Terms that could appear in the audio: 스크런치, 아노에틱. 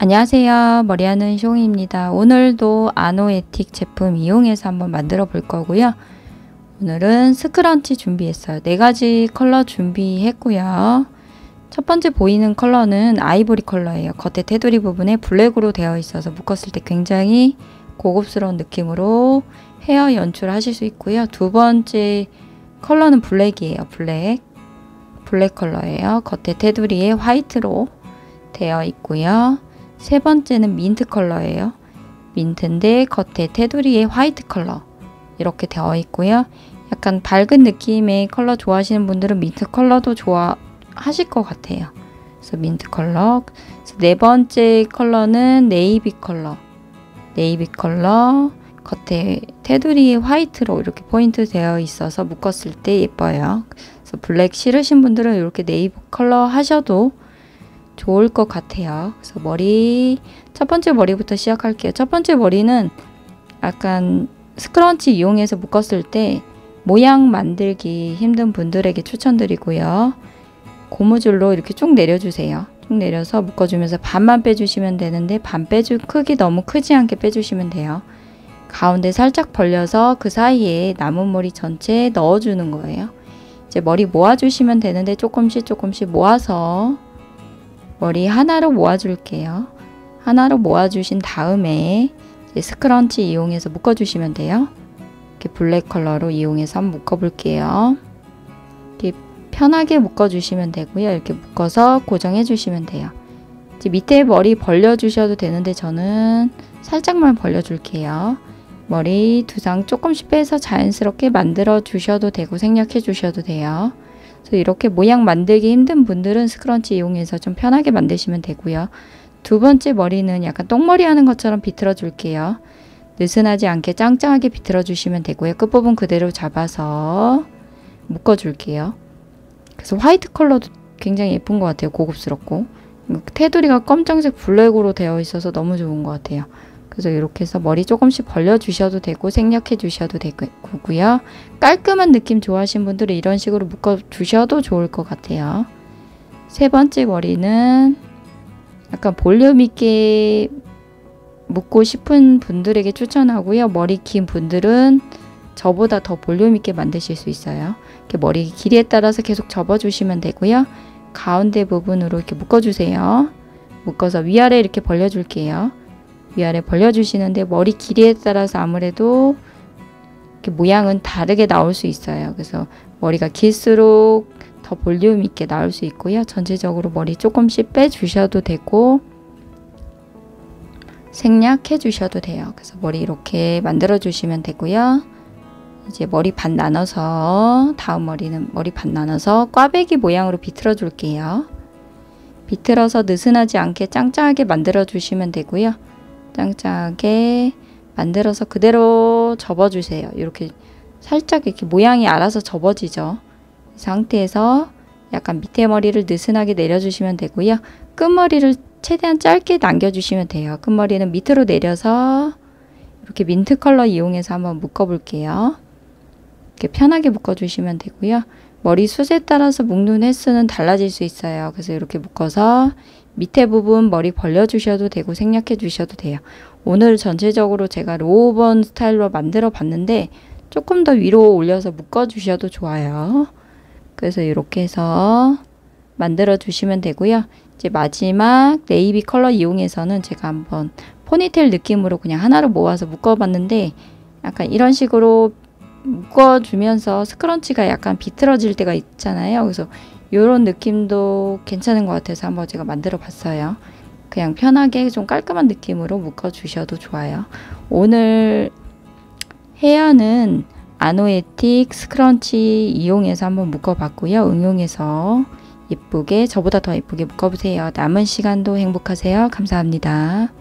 안녕하세요, 머리하는 쇼잉입니다. 오늘도 아노에틱 제품 이용해서 한번 만들어 볼 거고요. 오늘은 스크런치 준비했어요. 4가지 컬러 준비했고요. 첫 번째 보이는 컬러는 아이보리 컬러예요. 겉에 테두리 부분에 블랙으로 되어 있어서 묶었을 때 굉장히 고급스러운 느낌으로 헤어 연출하실 수 있고요. 두 번째 컬러는 블랙이에요. 블랙 컬러예요. 겉에 테두리에 화이트로 되어 있고요. 세 번째는 민트 컬러예요. 민트인데 겉에 테두리에 화이트 컬러 이렇게 되어 있고요. 약간 밝은 느낌의 컬러 좋아하시는 분들은 민트 컬러도 좋아하실 것 같아요. 그래서 민트 컬러. 그래서 네 번째 컬러는 네이비 컬러. 겉에 테두리에 화이트로 이렇게 포인트 되어 있어서 묶었을 때 예뻐요. 그래서 블랙 싫으신 분들은 이렇게 네이비 컬러 하셔도 좋을 것 같아요. 그래서 머리, 첫 번째 머리부터 시작할게요. 첫 번째 머리는 약간 스크런치 이용해서 묶었을 때 모양 만들기 힘든 분들에게 추천드리고요. 고무줄로 이렇게 쭉 내려주세요. 쭉 내려서 묶어주면서 반만 빼주시면 되는데 반 빼줄 크기 너무 크지 않게 빼주시면 돼요. 가운데 살짝 벌려서 그 사이에 남은 머리 전체에 넣어주는 거예요. 이제 머리 모아주시면 되는데 조금씩 모아서 머리 하나로 모아줄게요. 하나로 모아주신 다음에 이제 스크런치 이용해서 묶어주시면 돼요. 이렇게 블랙 컬러로 이용해서 한번 묶어볼게요. 이렇게 편하게 묶어주시면 되고요. 이렇게 묶어서 고정해주시면 돼요. 이제 밑에 머리 벌려주셔도 되는데 저는 살짝만 벌려줄게요. 머리 두상 조금씩 빼서 자연스럽게 만들어주셔도 되고 생략해주셔도 돼요. 그래서 이렇게 모양 만들기 힘든 분들은 스크런치 이용해서 좀 편하게 만드시면 되고요. 두 번째 머리는 약간 똥머리 하는 것처럼 비틀어 줄게요. 느슨하지 않게 짱짱하게 비틀어 주시면 되고요. 끝부분 그대로 잡아서 묶어 줄게요. 그래서 화이트 컬러도 굉장히 예쁜 것 같아요. 고급스럽고 테두리가 검정색 블랙으로 되어 있어서 너무 좋은 것 같아요. 그래서 이렇게 해서 머리 조금씩 벌려주셔도 되고 생략해주셔도 되고요. 깔끔한 느낌 좋아하신 분들은 이런 식으로 묶어주셔도 좋을 것 같아요. 세 번째 머리는 약간 볼륨 있게 묶고 싶은 분들에게 추천하고요. 머리 긴 분들은 저보다 더 볼륨 있게 만드실 수 있어요. 이렇게 머리 길이에 따라서 계속 접어주시면 되고요. 가운데 부분으로 이렇게 묶어주세요. 묶어서 위아래 이렇게 벌려줄게요. 위아래 벌려주시는데 머리 길이에 따라서 아무래도 이렇게 모양은 다르게 나올 수 있어요. 그래서 머리가 길수록 더 볼륨 있게 나올 수 있고요. 전체적으로 머리 조금씩 빼주셔도 되고 생략해 주셔도 돼요. 그래서 머리 이렇게 만들어 주시면 되고요. 이제 머리 반 나눠서 다음 머리는 머리 반 나눠서 꽈배기 모양으로 비틀어 줄게요. 비틀어서 느슨하지 않게 짱짱하게 만들어 주시면 되고요. 짱짱하게 만들어서 그대로 접어주세요. 이렇게 살짝 이렇게 모양이 알아서 접어지죠. 이 상태에서 약간 밑에 머리를 느슨하게 내려주시면 되고요. 끝머리를 최대한 짧게 남겨주시면 돼요. 끝머리는 밑으로 내려서 이렇게 민트 컬러 이용해서 한번 묶어볼게요. 이렇게 편하게 묶어주시면 되고요. 머리 숱에 따라서 묶는 횟수는 달라질 수 있어요. 그래서 이렇게 묶어서 밑에 부분 머리 벌려주셔도 되고 생략해주셔도 돼요. 오늘 전체적으로 제가 로우번 스타일로 만들어 봤는데 조금 더 위로 올려서 묶어주셔도 좋아요. 그래서 이렇게 해서 만들어주시면 되고요. 이제 마지막 네이비 컬러 이용해서는 제가 한번 포니테일 느낌으로 그냥 하나로 모아서 묶어봤는데 약간 이런 식으로 묶어주면서 스크런치가 약간 비틀어질 때가 있잖아요. 그래서 이런 느낌도 괜찮은 것 같아서 한번 제가 만들어 봤어요. 그냥 편하게 좀 깔끔한 느낌으로 묶어 주셔도 좋아요. 오늘 헤어는 아노에틱 스크런치 이용해서 한번 묶어 봤고요. 응용해서 예쁘게 저보다 더 예쁘게 묶어 보세요. 남은 시간도 행복하세요. 감사합니다.